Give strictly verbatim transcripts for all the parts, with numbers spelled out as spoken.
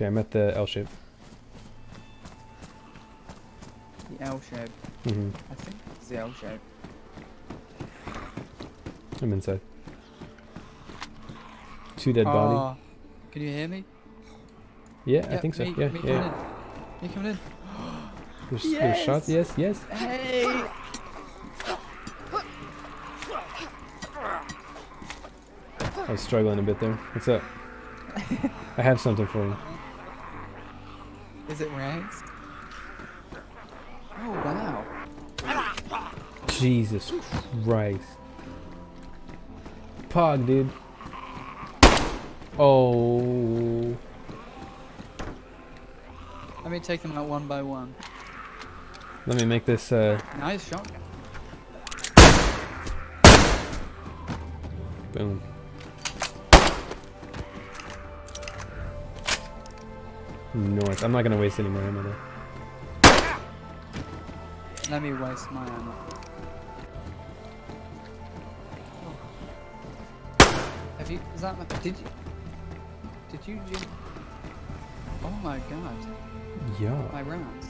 Okay, I'm at the L shape. The L shape. Mm-hmm. I think it's the L shape. I'm inside. Two dead uh, body. Can you hear me? Yeah, yeah I think so. Me, yeah, me yeah. Coming in. Me coming in. You're, yes! You're shot. Yes, yes. Hey. I was struggling a bit there. What's up? I have something for you. Is it rags? Oh wow! Jesus Christ! Pog, dude. Oh. Let me take them out one by one. Let me make this. Uh... Nice shot. Boom. Nice. I'm not gonna waste any more ammo though. Let me waste my ammo. Oh. Have you? Is that my? Did you? Did you? Did you oh my god. Yeah. My rounds.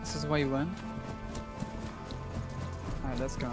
This is where you went. All right, let's go.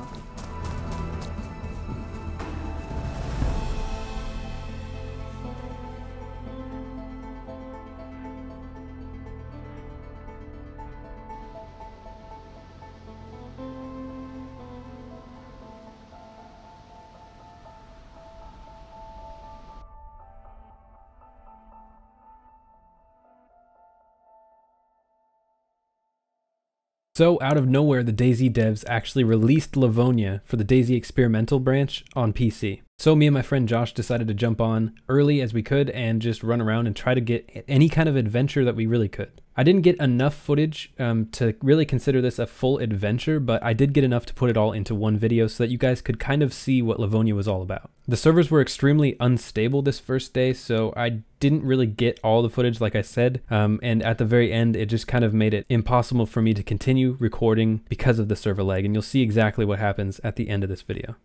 So out of nowhere, the DayZ devs actually released Livonia for the DayZ experimental branch on P C. So me and my friend Josh decided to jump on early as we could and just run around and try to get any kind of adventure that we really could. I didn't get enough footage um, to really consider this a full adventure, but I did get enough to put it all into one video so that you guys could kind of see what Livonia was all about. The servers were extremely unstable this first day, so I didn't really get all the footage like I said, um, and at the very end it just kind of made it impossible for me to continue recording because of the server lag, and you'll see exactly what happens at the end of this video.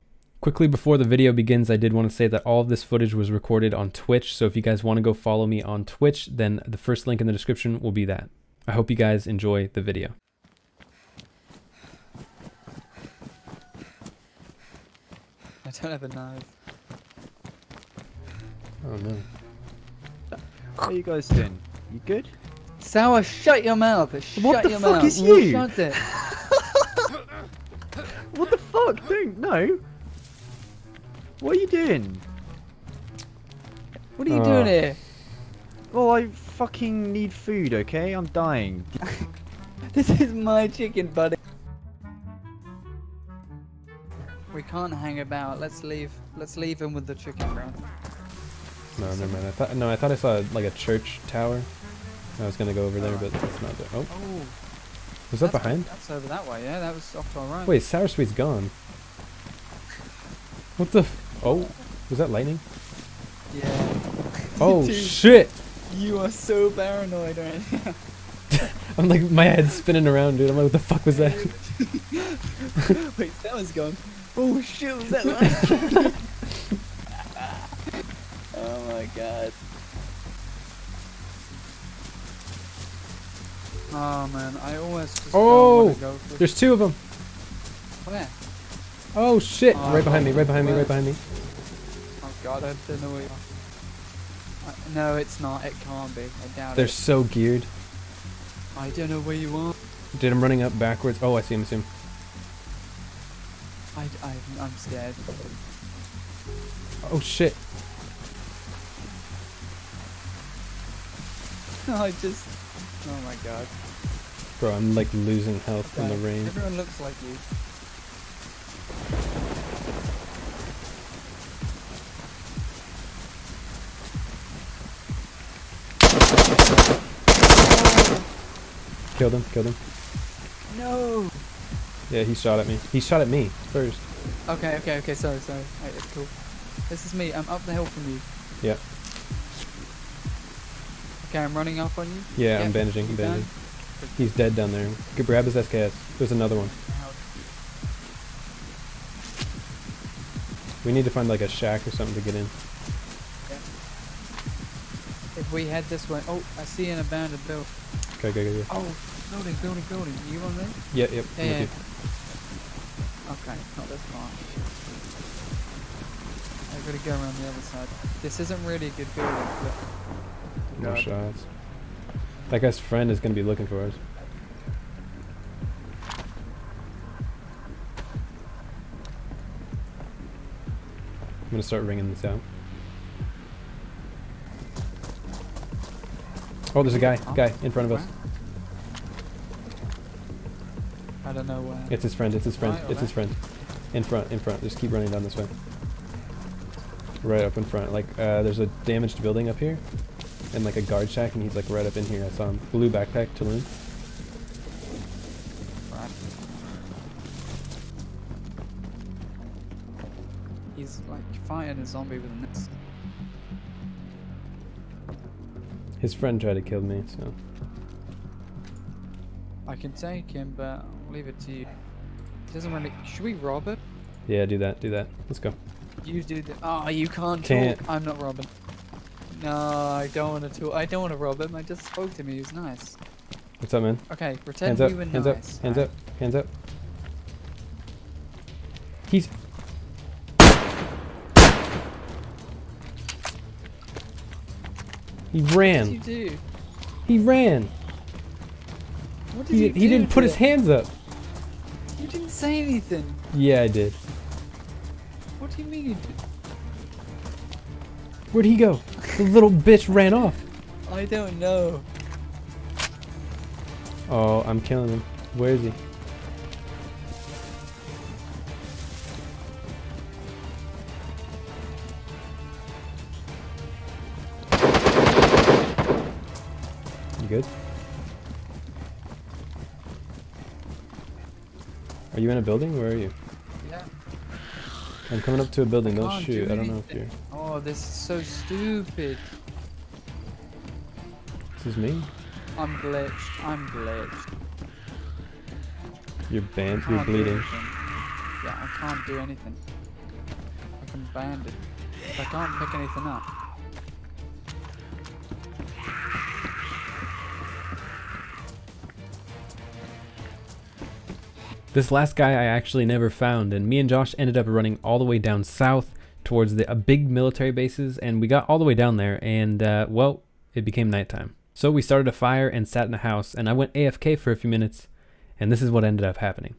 Quickly before the video begins, I did want to say that all of this footage was recorded on Twitch, so if you guys want to go follow me on Twitch, then the first link in the description will be that. I hope you guys enjoy the video. I don't have a knife. Oh no. How are you guys doing? You good? Sour, shut your mouth! Shut what the your fuck mouth. Is you? you shut it. What the fuck? Don't know. What are you doing? What are you uh, doing here? Well, I fucking need food, okay? I'm dying. This is my chicken, buddy. We can't hang about. Let's leave. Let's leave him with the chicken, bro. No, never mind. I thought no, I thought I saw like a church tower. I was gonna go over there, but it's not there. Oh. oh was that behind? That's over that way. Yeah, that was off to our right. Wait, Sour Sweet's gone. What the? F oh, was that lightning? Yeah. Oh dude, shit! You are so paranoid right now. I'm like my head's spinning around, dude. I'm like, what the fuck was that? Wait, that was gone. Oh shit! Was that lightning? Oh my god. Oh man, I always just oh, don't go for there's two of them. Where? Oh shit! Oh, right behind me, right behind me, right behind me. Oh god, I don't know where you are. I, no, it's not. It can't be. I doubt They're it. They're so geared. I don't know where you are. Dude, I'm running up backwards. Oh, I see him, I see him. I, I, I'm scared. Oh shit. I just... Oh my god. Bro, I'm like losing health okay. in the rain. Everyone looks like you. Killed him, killed him. No! Yeah, he shot at me. He shot at me first. Okay, okay, okay, sorry, sorry. Alright, it's cool. This is me, I'm up the hill from you. Yeah. Okay, I'm running up on you. Yeah, yeah I'm bandaging, I'm bandaging. Down. He's dead down there. Go grab his S K S. There's another one. We need to find like a shack or something to get in. Okay. If we head this way, oh, I see an abandoned building. Okay, go, go, go. Oh, building, building, building. You on there? Yeah, yep. Yeah, yeah. Okay, not this far. I've got to go around the other side. This isn't really a good building. But no shots. That guy's friend is going to be looking for us. I'm gonna start ringing this out. Oh, there's a guy, guy in front of us. I don't know where. It's his friend, it's his friend, it's his friend. In front, in front, just keep running down this way. Right up in front, like uh, there's a damaged building up here and like a guard shack and he's like right up in here. I saw him, blue backpack, Tulum. Fighting a zombie with a nest. His friend tried to kill me, so I can take him, but I'll leave it to you. It doesn't really. Should we rob it? Yeah, do that. Do that. Let's go. You do that. Oh, you can't, can't talk. I'm not robbing. No, I don't want to talk. I don't want to rob him. I just spoke to him. He was nice. What's up, man? Okay, pretend you were nice. Hands up. Hands up. Hands up. He's. He ran. What did you do? He ran. What did he, you do? He didn't put his hands up. You didn't say anything. Yeah, I did. What do you mean you did? Where'd he go? The little bitch ran off. I don't know. Oh, I'm killing him. Where is he? Good. Are you in a building? Where are you? Yeah. I'm coming up to a building. Don't shoot. Do I don't know if you're. Oh, this is so stupid. This is me. I'm glitched. I'm glitched. You're banned. You're bleeding. Yeah, I can't do anything. I can band it. I can't pick anything up. This last guy I actually never found, and me and Josh ended up running all the way down south towards the uh, big military bases, and we got all the way down there, and uh, well, it became nighttime. So we started a fire and sat in a house, and I went A F K for a few minutes, and this is what ended up happening.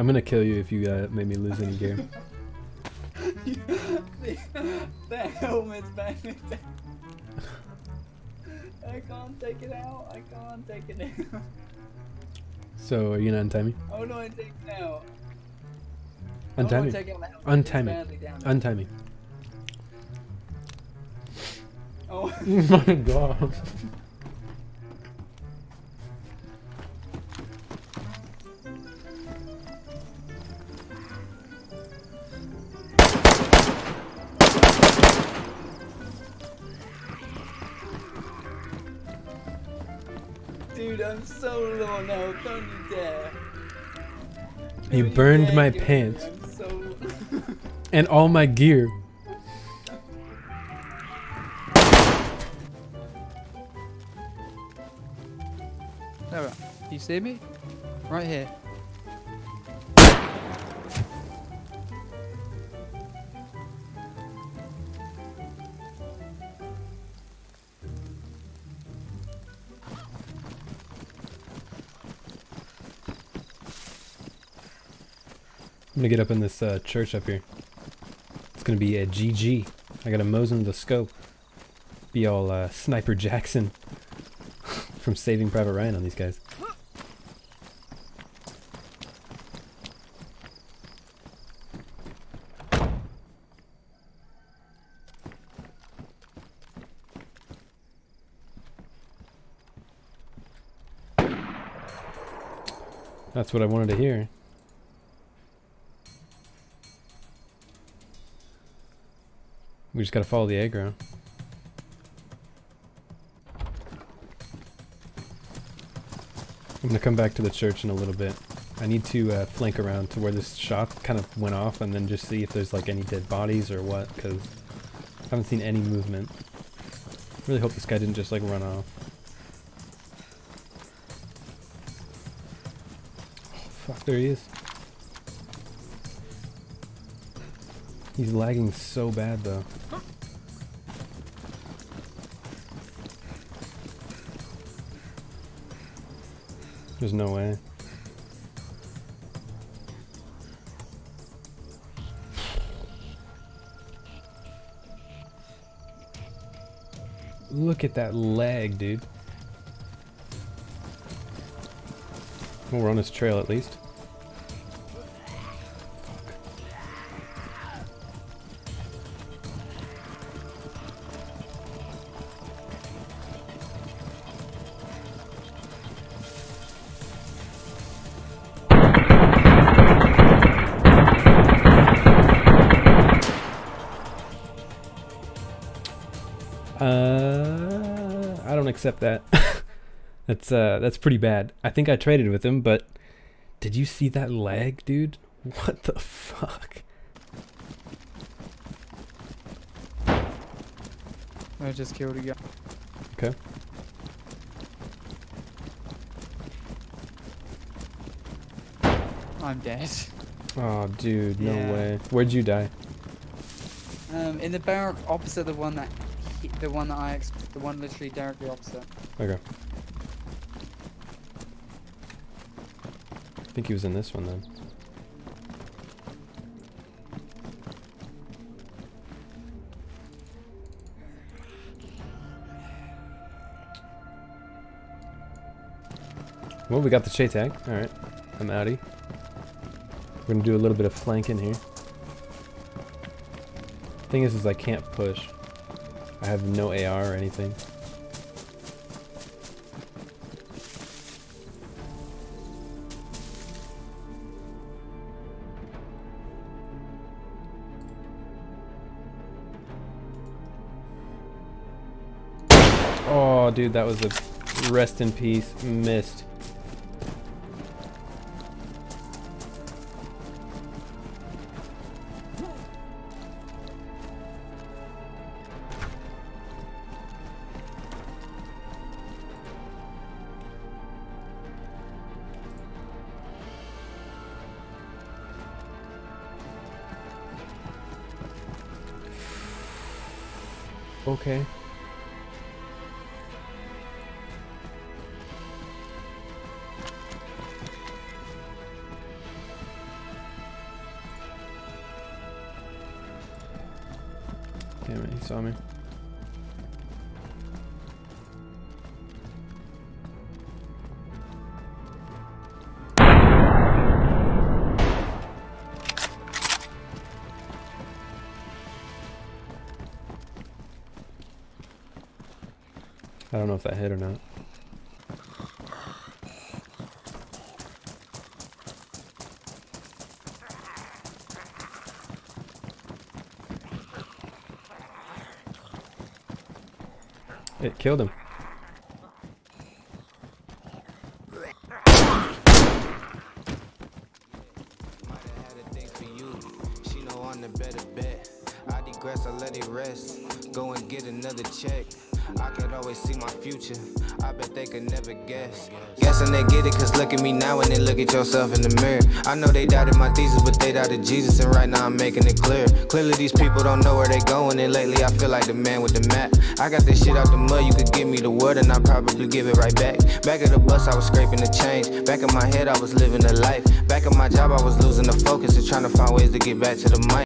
I'm gonna kill you if you uh, made me lose any gear. That helmet's back there. I can't take it out. I can't take it out. So are you gonna untie me? Oh no, I take it out. Untie me. Untie me. Untie me. Oh my god. Dude, I'm so low on health, don't you dare. You don't burned you dare, my dude. Pants. I'm so and all my gear. Alright, you see me? Right here. I'm gonna get up in this uh, church up here. It's gonna be a G G. I got a Mosin the scope. Be all uh, Sniper Jackson from Saving Private Ryan on these guys. That's what I wanted to hear. We just gotta follow the aggro. I'm gonna come back to the church in a little bit. I need to uh, flank around to where this shot kind of went off and then just see if there's like any dead bodies or what, because I haven't seen any movement. Really hope this guy didn't just like run off. Oh, fuck, there he is. He's lagging so bad though. There's no way. Look at that lag, dude. Well, we're on his trail at least. Accept that. That's uh that's pretty bad. I think I traded with him, but did you see that lag, dude? What the fuck? I just killed a guy. Okay. I'm dead. Oh dude, no yeah. way. Where'd you die? Um in the barrack opposite the one that The one that I, ex the one literally directly opposite. Okay. I think he was in this one then. Well, we got the Che tag. All right, I'm outie. We're gonna do a little bit of flanking here. Thing is, is I can't push. I have no A R or anything. Oh, dude, that was a rest in peace missed. Okay. Damn it, he saw me. I don't know if that hit or not. It killed him. I bet they could never guess. Guessing they get it, cause look at me now and then look at yourself in the mirror. I know they doubted my thesis, but they doubted Jesus, and right now I'm making it clear. Clearly these people don't know where they going, and lately I feel like the man with the map. I got this shit out the mud, you could give me the word and I'll probably give it right back. Back at the bus I was scraping the change, back in my head I was living the life. Back at my job I was losing the focus and trying to find ways to get back to the mic.